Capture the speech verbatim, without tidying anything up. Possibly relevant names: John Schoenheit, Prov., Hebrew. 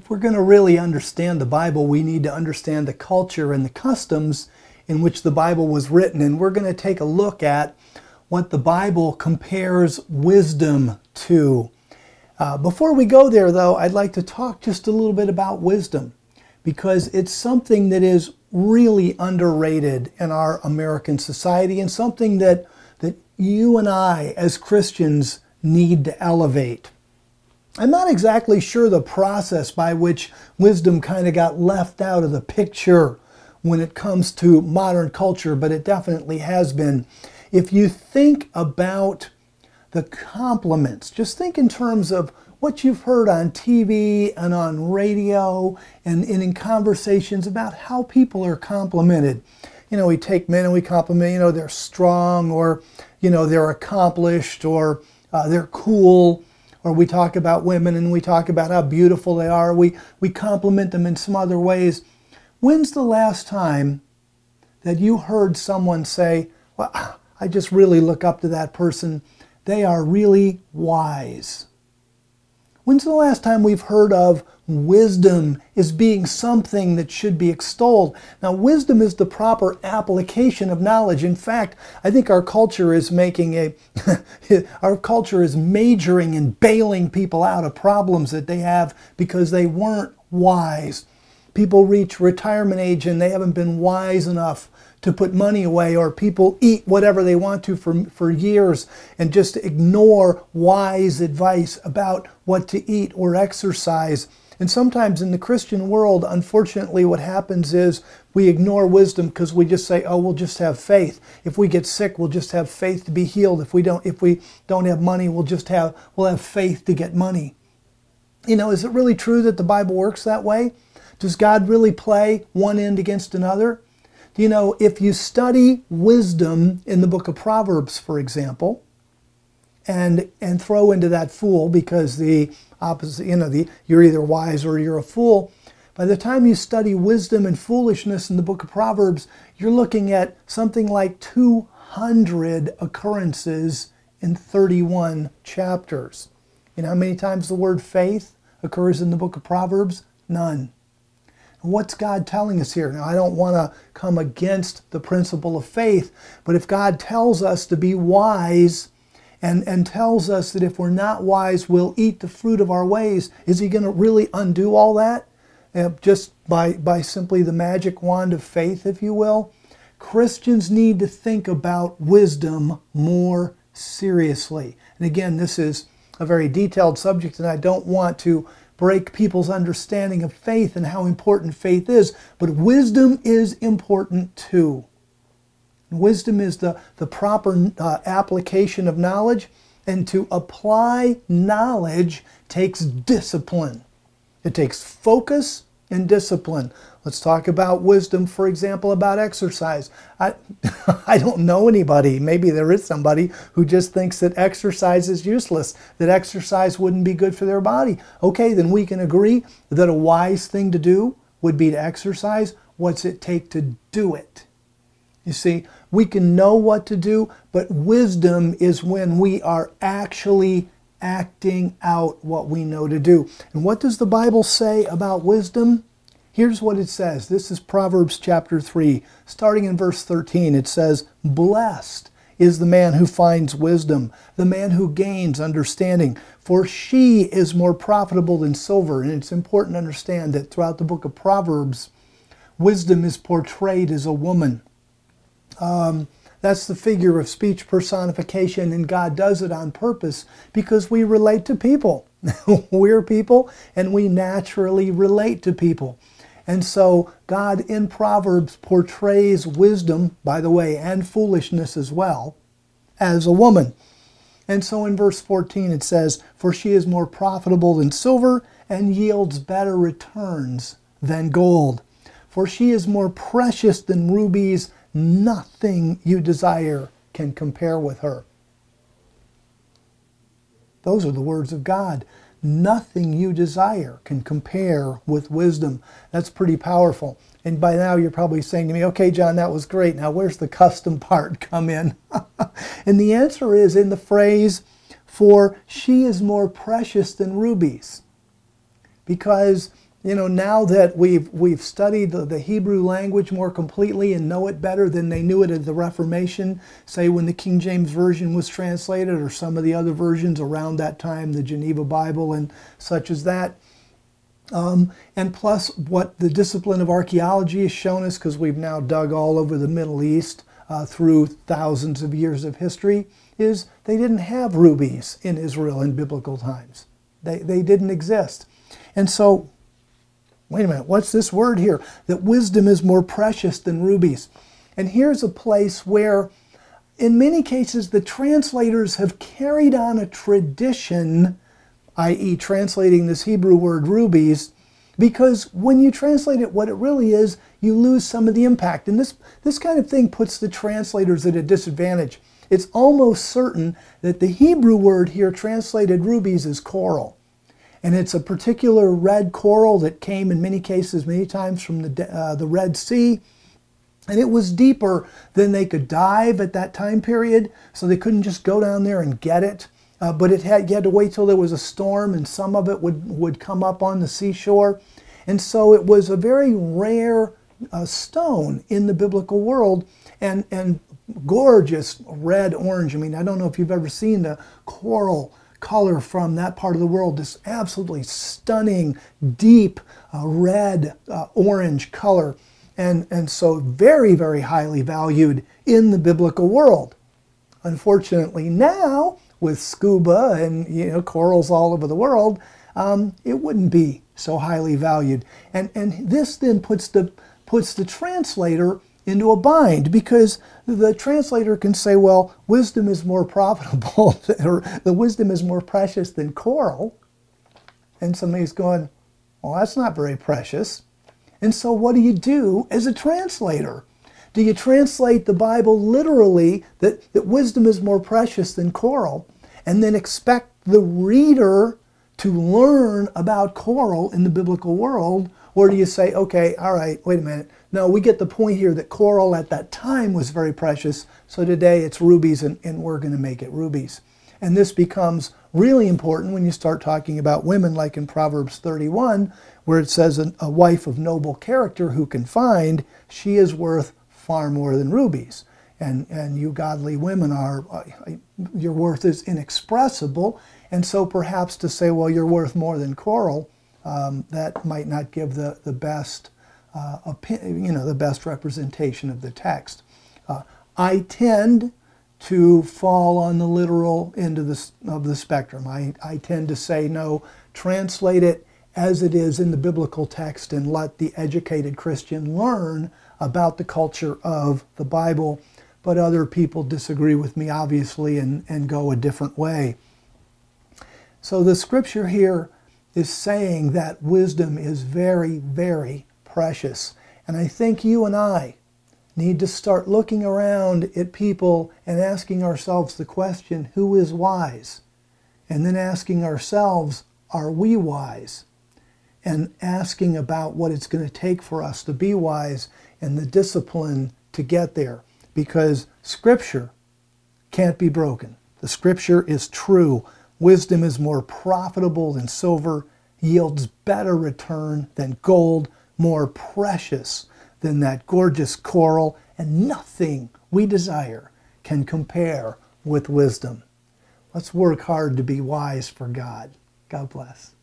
if we're going to really understand the Bible, we need to understand the culture and the customs in which the Bible was written. And we're going to take a look at what the Bible compares wisdom to. Uh, before we go there, though, I'd like to talk just a little bit about wisdom, because it's something that is really underrated in our American society, and something that, that you and I as Christians need to elevate. I'm not exactly sure the process by which wisdom kind of got left out of the picture when it comes to modern culture, but it definitely has been. If you think about the compliments, just think in terms of what you've heard on T V and on radio and, and in conversations about how people are complimented. You know, we take men and we compliment, you know, they're strong, or, you know, they're accomplished, or uh, they're cool. Or we talk about women and we talk about how beautiful they are. We, we compliment them in some other ways. When's the last time that you heard someone say, well, I just really look up to that person. They are really wise. When's the last time we've heard of wisdom as being something that should be extolled? Now, wisdom is the proper application of knowledge. In fact, I think our culture is making a, our culture is majoring in bailing people out of problems that they have because they weren't wise. People reach retirement age and they haven't been wise enough to put money away, or people eat whatever they want to for, for years and just ignore wise advice about what to eat or exercise. And sometimes in the Christian world, unfortunately, what happens is we ignore wisdom because we just say, oh, we'll just have faith. If we get sick, we'll just have faith to be healed. If we don't, if we don't have money, we'll just have, we'll have faith to get money. You know, is it really true that the Bible works that way? Does God really play one end against another? You know, if you study wisdom in the book of Proverbs, for example, and and throw into that fool, because the opposite, you know, the you're either wise or you're a fool. By the time you study wisdom and foolishness in the book of Proverbs, you're looking at something like two hundred occurrences in thirty-one chapters. You know how many times the word faith occurs in the book of Proverbs? None. What's God telling us here? Now, I don't want to come against the principle of faith, but if God tells us to be wise and, and tells us that if we're not wise, we'll eat the fruit of our ways, is he going to really undo all that? Uh, just by, by simply the magic wand of faith, if you will? Christians need to think about wisdom more seriously. And again, this is a very detailed subject, and I don't want to break people's understanding of faith and how important faith is, but wisdom is important too. Wisdom is the, the proper uh, application of knowledge, and to apply knowledge takes discipline. It takes focus and discipline. Let's talk about wisdom, for example, about exercise. I, I don't know anybody, maybe there is somebody, who just thinks that exercise is useless, that exercise wouldn't be good for their body. Okay, then we can agree that a wise thing to do would be to exercise. What's it take to do it? You see, we can know what to do, but wisdom is when we are actually acting out what we know to do. And what does the Bible say about wisdom? Here's what it says. This is Proverbs chapter three, starting in verse thirteen. It says, "Blessed is the man who finds wisdom, the man who gains understanding, for she is more profitable than silver." And it's important to understand that throughout the book of Proverbs, wisdom is portrayed as a woman. Um, That's the figure of speech personification, and God does it on purpose because we relate to people. We're people, and we naturally relate to people. And so God in Proverbs portrays wisdom, by the way, and foolishness as well, as a woman. And so in verse fourteen it says, "For she is more profitable than silver and yields better returns than gold. For she is more precious than rubies. Nothing you desire can compare with her." Those are the words of God. Nothing you desire can compare with wisdom. That's pretty powerful. And by now you're probably saying to me, okay, John, that was great. Now where's the custom part come in? And the answer is in the phrase, "for she is more precious than rubies." Because you know, now that we've, we've studied the, the Hebrew language more completely and know it better than they knew it at the Reformation, say when the King James Version was translated, or some of the other versions around that time, the Geneva Bible and such as that, Um, and plus what the discipline of archaeology has shown us, because we've now dug all over the Middle East uh, through thousands of years of history, is they didn't have rubies in Israel in biblical times. They, they didn't exist. And so, wait a minute, what's this word here? That wisdom is more precious than rubies. And here's a place where, in many cases, the translators have carried on a tradition, that is translating this Hebrew word rubies, because when you translate it what it really is, you lose some of the impact. And this, this kind of thing puts the translators at a disadvantage. It's almost certain that the Hebrew word here translated rubies is coral. And it's a particular red coral that came in many cases, many times from the, uh, the Red Sea. And it was deeper than they could dive at that time period, so they couldn't just go down there and get it. Uh, but it had, you had to wait till there was a storm, and some of it would, would come up on the seashore. And so it was a very rare uh, stone in the biblical world, and, and gorgeous red, orange. I mean, I don't know if you've ever seen the coral color from that part of the world, this absolutely stunning, deep uh, red, uh, orange color. And, and so very, very highly valued in the biblical world. Unfortunately now, with scuba and, you know, corals all over the world, um, it wouldn't be so highly valued. And, and this then puts the, puts the translator into a bind, because the translator can say, well, wisdom is more profitable, or the wisdom is more precious than coral. And somebody's going, well, that's not very precious. And so what do you do as a translator? Do you translate the Bible literally that, that wisdom is more precious than coral, and then expect the reader to learn about coral in the biblical world? Or do you say, okay, all right, wait a minute. No, we get the point here that coral at that time was very precious, so today it's rubies, and, and we're going to make it rubies. And this becomes really important when you start talking about women, like in Proverbs thirty-one, where it says a, a wife of noble character who can find, she is worth far more than rubies, and and you godly women are, uh, your worth is inexpressible. And so perhaps to say, well, you're worth more than coral, um, that might not give the the best uh, you know the best representation of the text. Uh, I tend to fall on the literal end of the of the spectrum. I I tend to say, no, translate it as it is in the biblical text, and let the educated Christian learn about the culture of the Bible. But other people disagree with me, obviously, and, and go a different way. So the scripture here is saying that wisdom is very, very precious. And I think you and I need to start looking around at people and asking ourselves the question, who is wise? And then asking ourselves, are we wise? And asking about what it's going to take for us to be wise, and the discipline to get there, because Scripture can't be broken. The Scripture is true. Wisdom is more profitable than silver, yields better return than gold, more precious than that gorgeous coral, and nothing we desire can compare with wisdom. Let's work hard to be wise for God. God bless.